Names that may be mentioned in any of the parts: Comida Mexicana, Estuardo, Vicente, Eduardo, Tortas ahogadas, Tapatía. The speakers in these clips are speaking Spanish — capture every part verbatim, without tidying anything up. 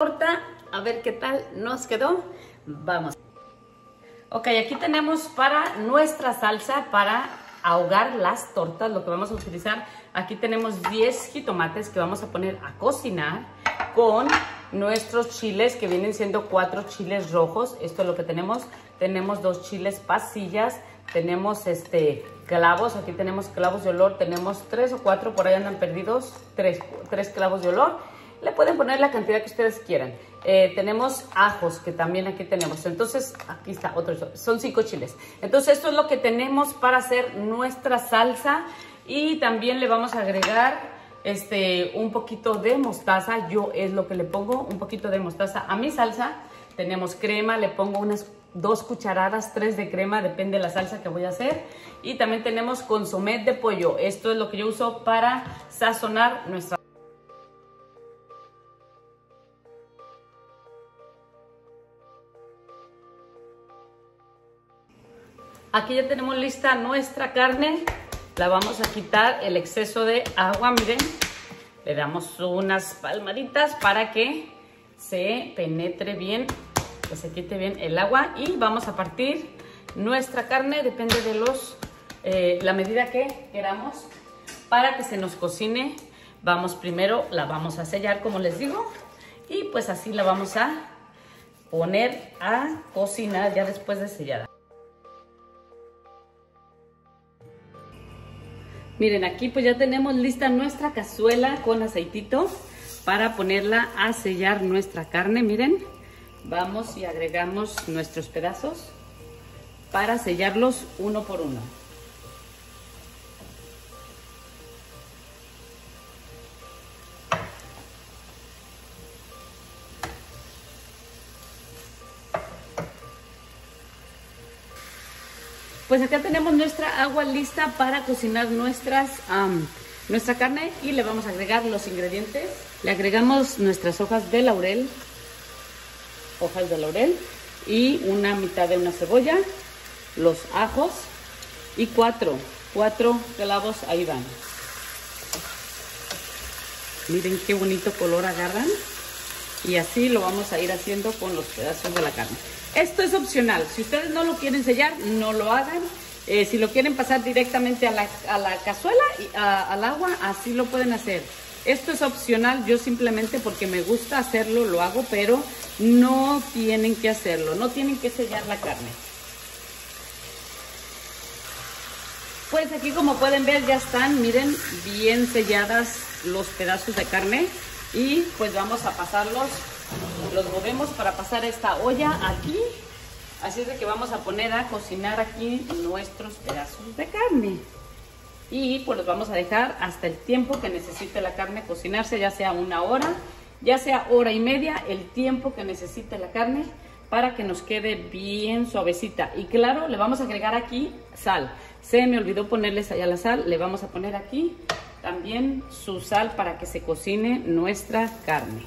Torta, a ver qué tal nos quedó. Vamos. Ok, aquí tenemos para nuestra salsa para ahogar las tortas, lo que vamos a utilizar. Aquí tenemos diez jitomates que vamos a poner a cocinar con nuestros chiles, que vienen siendo cuatro chiles rojos. Esto es lo que tenemos. Tenemos dos chiles pasillas, tenemos este clavos. Aquí tenemos clavos de olor, tenemos tres o cuatro, por ahí andan perdidos, tres, tres clavos de olor. Le pueden poner la cantidad que ustedes quieran. Eh, tenemos ajos, que también aquí tenemos. Entonces, aquí está otro. Son cinco chiles. Entonces, esto es lo que tenemos para hacer nuestra salsa. Y también le vamos a agregar este, un poquito de mostaza. Yo es lo que le pongo, un poquito de mostaza a mi salsa. Tenemos crema, le pongo unas dos cucharadas, tres de crema, depende de la salsa que voy a hacer. Y también tenemos consomé de pollo. Esto es lo que yo uso para sazonar nuestra salsa. Aquí ya tenemos lista nuestra carne. La vamos a quitar el exceso de agua, miren. Le damos unas palmaditas para que se penetre bien, que se quite bien el agua. Y vamos a partir nuestra carne, depende de los, eh, la medida que queramos para que se nos cocine. Vamos primero, la vamos a sellar, como les digo. Y pues así la vamos a poner a cocinar ya después de sellada. Miren, aquí pues ya tenemos lista nuestra cazuela con aceitito para ponerla a sellar nuestra carne. Miren, vamos y agregamos nuestros pedazos para sellarlos uno por uno. Pues acá tenemos nuestra agua lista para cocinar nuestras, um, nuestra carne, y le vamos a agregar los ingredientes. Le agregamos nuestras hojas de laurel, hojas de laurel, y una mitad de una cebolla, los ajos y cuatro, cuatro clavos, ahí van. Miren qué bonito color agarran. Y así lo vamos a ir haciendo con los pedazos de la carne. Esto es opcional. Si ustedes no lo quieren sellar, no lo hagan. Eh, si lo quieren pasar directamente a la, a la cazuela, y a, al agua, así lo pueden hacer. Esto es opcional. Yo simplemente porque me gusta hacerlo, lo hago, pero no tienen que hacerlo. No tienen que sellar la carne. Pues aquí, como pueden ver, ya están, miren, bien selladas los pedazos de carne. Y pues vamos a pasarlos, los movemos para pasar esta olla aquí. Así es de que vamos a poner a cocinar aquí nuestros pedazos de carne. Y pues los vamos a dejar hasta el tiempo que necesite la carne cocinarse, ya sea una hora, ya sea hora y media, el tiempo que necesite la carne para que nos quede bien suavecita. Y claro, le vamos a agregar aquí sal. Se me olvidó ponerles allá la sal, le vamos a poner aquí también su sal para que se cocine nuestra carne.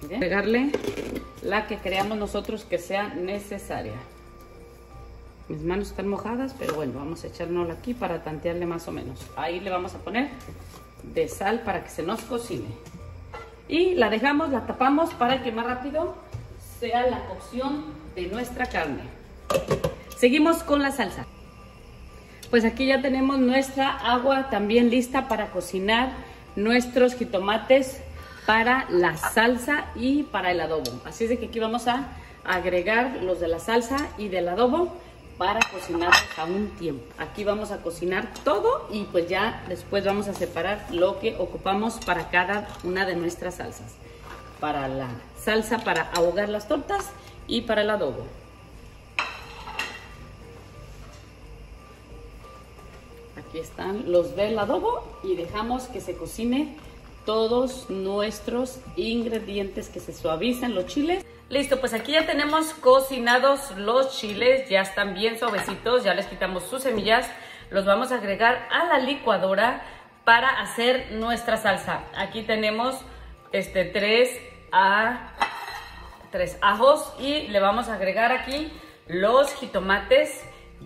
Miren, agregarle la que creamos nosotros que sea necesaria. Mis manos están mojadas, pero bueno, vamos a echárnosla aquí para tantearle más o menos. Ahí le vamos a poner de sal para que se nos cocine. Y la dejamos, la tapamos para que más rápido sea la cocción de nuestra carne. Seguimos con la salsa. Pues aquí ya tenemos nuestra agua también lista para cocinar nuestros jitomates para la salsa y para el adobo. Así es de que aquí vamos a agregar los de la salsa y del adobo para cocinarlos a un tiempo. Aquí vamos a cocinar todo y pues ya después vamos a separar lo que ocupamos para cada una de nuestras salsas. Para la salsa para ahogar las tortas y para el adobo. Aquí están los del adobo y dejamos que se cocine todos nuestros ingredientes, que se suavicen los chiles. Listo, pues aquí ya tenemos cocinados los chiles, ya están bien suavecitos, ya les quitamos sus semillas. Los vamos a agregar a la licuadora para hacer nuestra salsa. Aquí tenemos este tres, a, tres ajos y le vamos a agregar aquí los jitomates.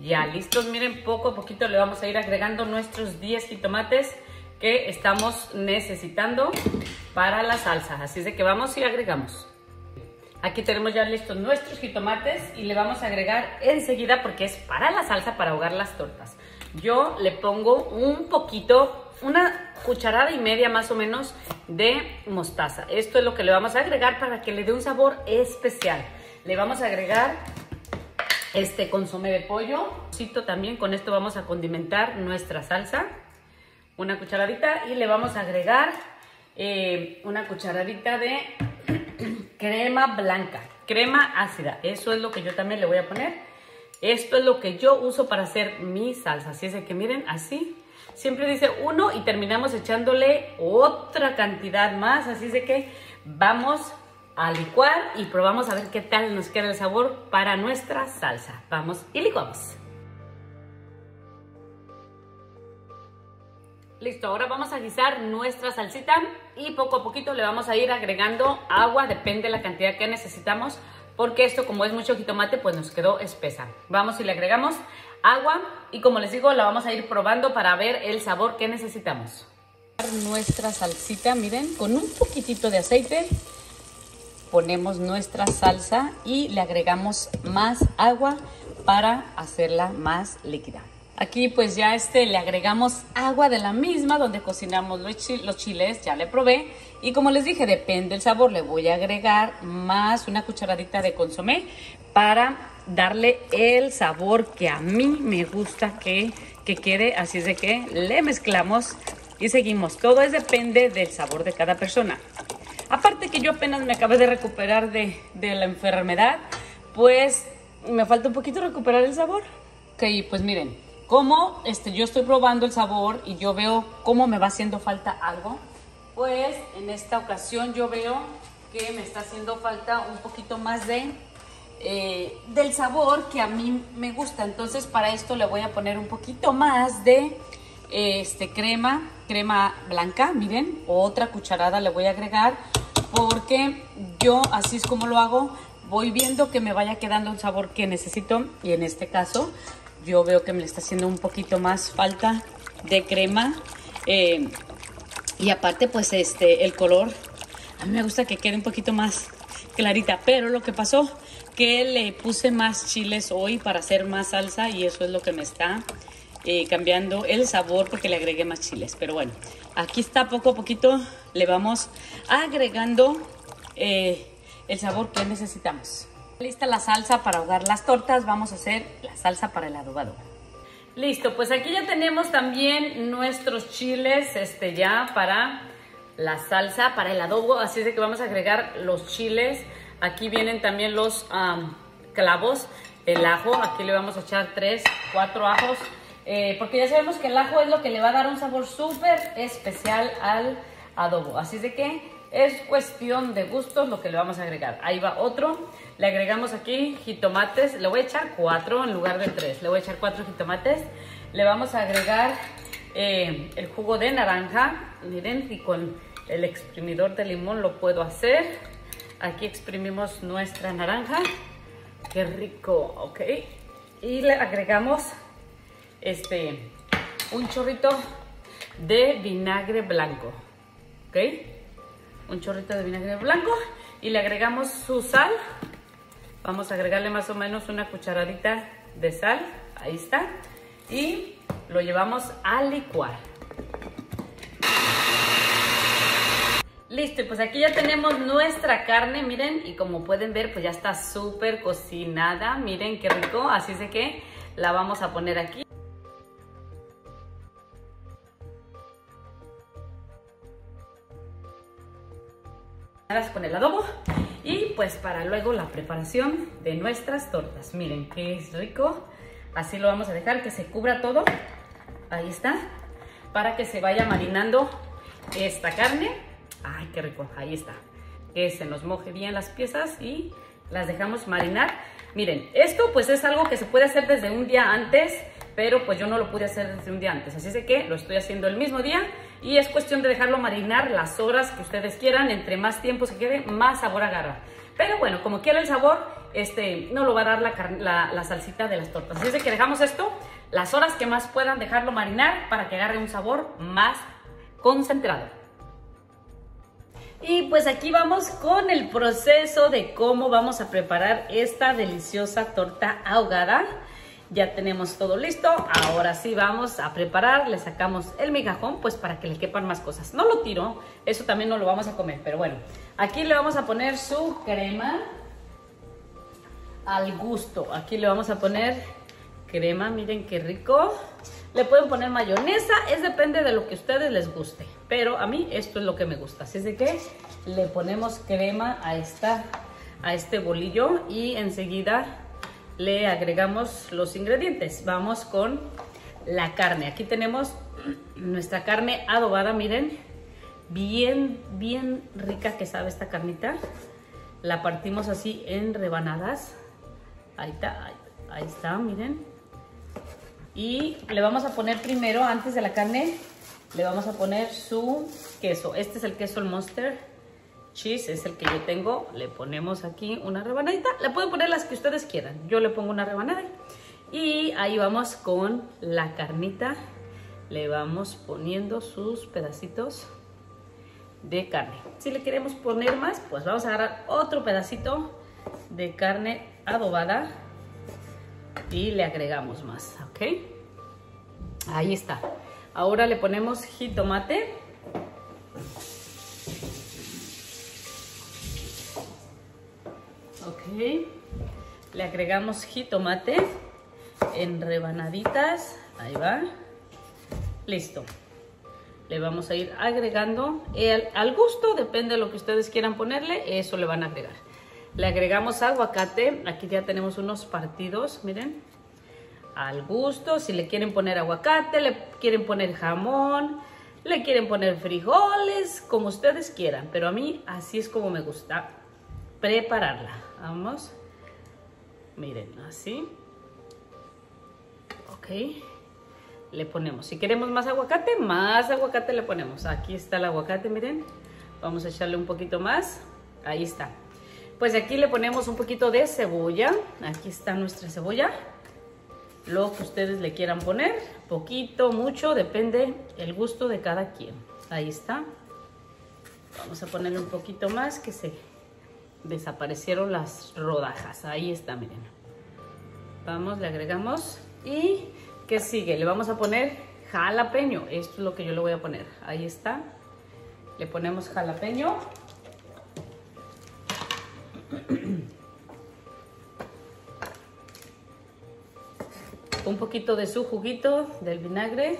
Ya listos, miren, poco a poquito le vamos a ir agregando nuestros diez jitomates que estamos necesitando para la salsa. Así es de que vamos y agregamos. Aquí tenemos ya listos nuestros jitomates y le vamos a agregar enseguida porque es para la salsa, para ahogar las tortas. Yo le pongo un poquito, una cucharada y media más o menos de mostaza. Esto es lo que le vamos a agregar para que le dé un sabor especial. Le vamos a agregar este consomé de pollo. También con esto vamos a condimentar nuestra salsa. Una cucharadita y le vamos a agregar eh, una cucharadita de crema blanca, crema ácida. Eso es lo que yo también le voy a poner. Esto es lo que yo uso para hacer mi salsa. Así es de que miren, así. Siempre dice uno y terminamos echándole otra cantidad más. Así es de que vamos a licuar y probamos a ver qué tal nos queda el sabor para nuestra salsa. Vamos y licuamos. Listo, ahora vamos a guisar nuestra salsita y poco a poquito le vamos a ir agregando agua, depende de la cantidad que necesitamos, porque esto como es mucho jitomate, pues nos quedó espesa. Vamos y le agregamos agua y como les digo, la vamos a ir probando para ver el sabor que necesitamos. Nuestra salsita, miren, con un poquitito de aceite ponemos nuestra salsa y le agregamos más agua para hacerla más líquida. Aquí pues ya este le agregamos agua de la misma donde cocinamos los chiles, ya le probé. Y como les dije, depende del sabor, le voy a agregar más una cucharadita de consomé para darle el sabor que a mí me gusta que, que quede. Así es de que le mezclamos y seguimos. Todo es depende del sabor de cada persona. Aparte que yo apenas me acabé de recuperar de, de la enfermedad, pues me falta un poquito recuperar el sabor. Ok, pues miren. Como este, yo estoy probando el sabor y yo veo cómo me va haciendo falta algo, pues en esta ocasión yo veo que me está haciendo falta un poquito más de, eh, del sabor que a mí me gusta. Entonces para esto le voy a poner un poquito más de eh, este, crema, crema blanca, miren, otra cucharada le voy a agregar porque yo así es como lo hago, voy viendo que me vaya quedando un sabor que necesito y en este caso yo veo que me le está haciendo un poquito más falta de crema. Eh, y aparte, pues, este, el color, a mí me gusta que quede un poquito más clarita. Pero lo que pasó, que le puse más chiles hoy para hacer más salsa. Y eso es lo que me está eh, cambiando el sabor porque le agregué más chiles. Pero bueno, aquí está poco a poquito. Le vamos agregando eh, el sabor que necesitamos. Lista la salsa para ahogar las tortas, vamos a hacer la salsa para el adobado. Listo, pues aquí ya tenemos también nuestros chiles este, ya para la salsa, para el adobo, así es de que vamos a agregar los chiles. Aquí vienen también los um, clavos, el ajo, aquí le vamos a echar tres, cuatro ajos, eh, porque ya sabemos que el ajo es lo que le va a dar un sabor súper especial al adobo, así es de que es cuestión de gustos lo que le vamos a agregar. Ahí va otro. Le agregamos aquí jitomates. Le voy a echar cuatro en lugar de tres. Le voy a echar cuatro jitomates. Le vamos a agregar eh, el jugo de naranja. Miren, y con el exprimidor de limón lo puedo hacer. Aquí exprimimos nuestra naranja. ¡Qué rico! Ok. Y le agregamos este, un chorrito de vinagre blanco. Ok. Un chorrito de vinagre blanco y le agregamos su sal. Vamos a agregarle más o menos una cucharadita de sal. Ahí está. Y lo llevamos a licuar. Listo, y pues aquí ya tenemos nuestra carne, miren. Y como pueden ver, pues ya está súper cocinada. Miren qué rico. Así es de que la vamos a poner aquí. Con el adobo y pues para luego la preparación de nuestras tortas. Miren qué rico. Así lo vamos a dejar que se cubra todo. Ahí está. Para que se vaya marinando esta carne. Ay, qué rico. Ahí está. Que se nos moje bien las piezas y las dejamos marinar. Miren, esto pues es algo que se puede hacer desde un día antes, pero pues yo no lo pude hacer desde un día antes. Así es que lo estoy haciendo el mismo día. Y es cuestión de dejarlo marinar las horas que ustedes quieran. Entre más tiempo se quede, más sabor agarra. Pero bueno, como quiera el sabor, este, no lo va a dar la, la, la salsita de las tortas. Así es que dejamos esto las horas que más puedan dejarlo marinar para que agarre un sabor más concentrado. Y pues aquí vamos con el proceso de cómo vamos a preparar esta deliciosa torta ahogada. Ya tenemos todo listo, ahora sí vamos a preparar, le sacamos el migajón pues para que le quepan más cosas. No lo tiro, eso también no lo vamos a comer, pero bueno. Aquí le vamos a poner su crema al gusto, aquí le vamos a poner crema, miren qué rico. Le pueden poner mayonesa, es depende de lo que a ustedes les guste, pero a mí esto es lo que me gusta. Así es de que le ponemos crema a, esta, a este bolillo y enseguida le agregamos los ingredientes. Vamos con la carne. Aquí tenemos nuestra carne adobada, miren, bien, bien rica que sabe esta carnita. La partimos así en rebanadas. Ahí está, ahí, ahí está, miren. Y le vamos a poner primero, antes de la carne, le vamos a poner su queso. Este es el queso, el Monster Cheese, es el que yo tengo. Le ponemos aquí una rebanadita, le pueden poner las que ustedes quieran, yo le pongo una rebanada. Y ahí vamos con la carnita, le vamos poniendo sus pedacitos de carne. Si le queremos poner más, pues vamos a agarrar otro pedacito de carne adobada y le agregamos más, ¿ok? Ahí está. Ahora le ponemos jitomate. Okay. Le agregamos jitomate en rebanaditas, ahí va, listo. Le vamos a ir agregando el, al gusto, depende de lo que ustedes quieran ponerle, eso le van a agregar. Le agregamos aguacate, aquí ya tenemos unos partidos, miren, al gusto. Si le quieren poner aguacate, le quieren poner jamón, le quieren poner frijoles, como ustedes quieran, pero a mí así es como me gusta prepararla. Vamos, miren, así, ok, le ponemos, si queremos más aguacate, más aguacate le ponemos. Aquí está el aguacate, miren, vamos a echarle un poquito más, ahí está. Pues aquí le ponemos un poquito de cebolla, aquí está nuestra cebolla, lo que ustedes le quieran poner, poquito, mucho, depende el gusto de cada quien, ahí está. Vamos a ponerle un poquito más, que se desaparecieron las rodajas, ahí está, miren. Vamos, le agregamos. Y ¿qué sigue? Le vamos a poner jalapeño, esto es lo que yo le voy a poner, ahí está. Le ponemos jalapeño. Un poquito de su juguito del vinagre,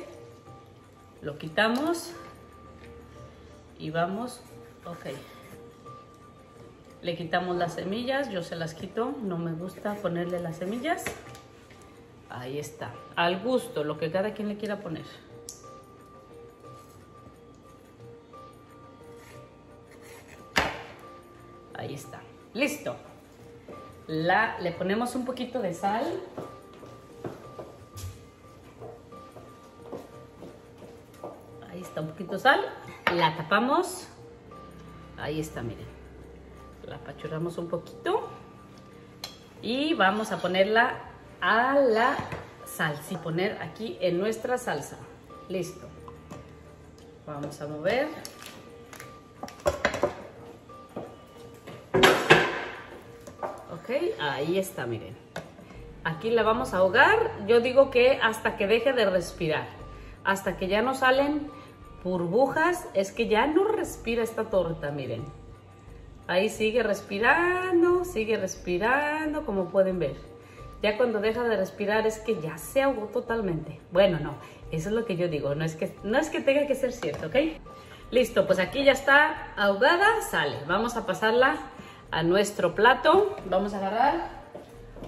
lo quitamos y vamos, ok. Le quitamos las semillas, yo se las quito, no me gusta ponerle las semillas. Ahí está, al gusto, lo que cada quien le quiera poner. Ahí está, listo. La, le ponemos un poquito de sal. Ahí está, un poquito de sal. La tapamos. Ahí está, miren. La apachurramos un poquito y vamos a ponerla a la salsa y poner aquí en nuestra salsa. Listo. Vamos a mover. Ok, ahí está, miren. Aquí la vamos a ahogar, yo digo que hasta que deje de respirar, hasta que ya no salen burbujas, es que ya no respira esta torta, miren. Ahí sigue respirando, sigue respirando, como pueden ver. Ya cuando deja de respirar es que ya se ahogó totalmente. Bueno, no, eso es lo que yo digo, no es que, no es que tenga que ser cierto, ¿ok? Listo, pues aquí ya está ahogada, sale. Vamos a pasarla a nuestro plato. Vamos a agarrar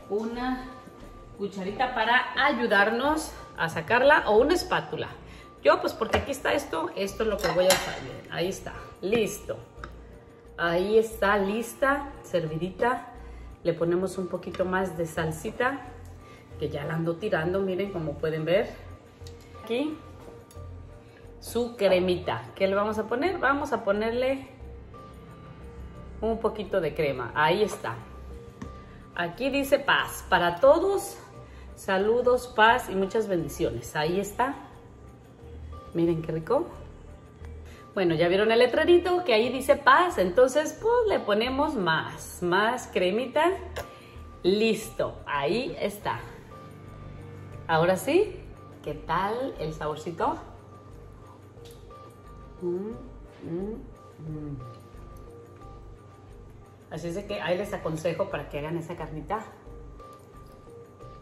una cucharita para ayudarnos a sacarla o una espátula. Yo pues porque aquí está esto, esto es lo que voy a usar. Miren, ahí está, listo. Ahí está lista, servidita. Le ponemos un poquito más de salsita, que ya la ando tirando, miren, como pueden ver. Aquí, su cremita. ¿Qué le vamos a poner? Vamos a ponerle un poquito de crema. Ahí está. Aquí dice paz para todos. Saludos, paz y muchas bendiciones. Ahí está. Miren qué rico. Bueno, ya vieron el letrerito que ahí dice paz, entonces pues le ponemos más, más cremita. Listo, ahí está. Ahora sí, ¿qué tal el saborcito? Mm, mm, mm. Así es de que ahí les aconsejo para que hagan esa carnita.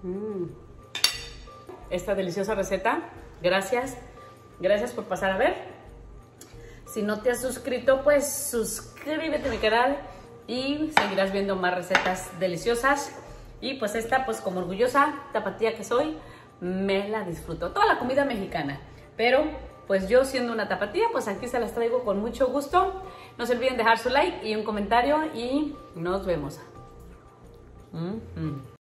Mm. Esta deliciosa receta, gracias, gracias por pasar a ver. Si no te has suscrito, pues suscríbete a mi canal y seguirás viendo más recetas deliciosas. Y pues esta, pues como orgullosa tapatía que soy, me la disfruto. Toda la comida mexicana. Pero pues yo siendo una tapatía, pues aquí se las traigo con mucho gusto. No se olviden dejar su like y un comentario y nos vemos. Mm-hmm.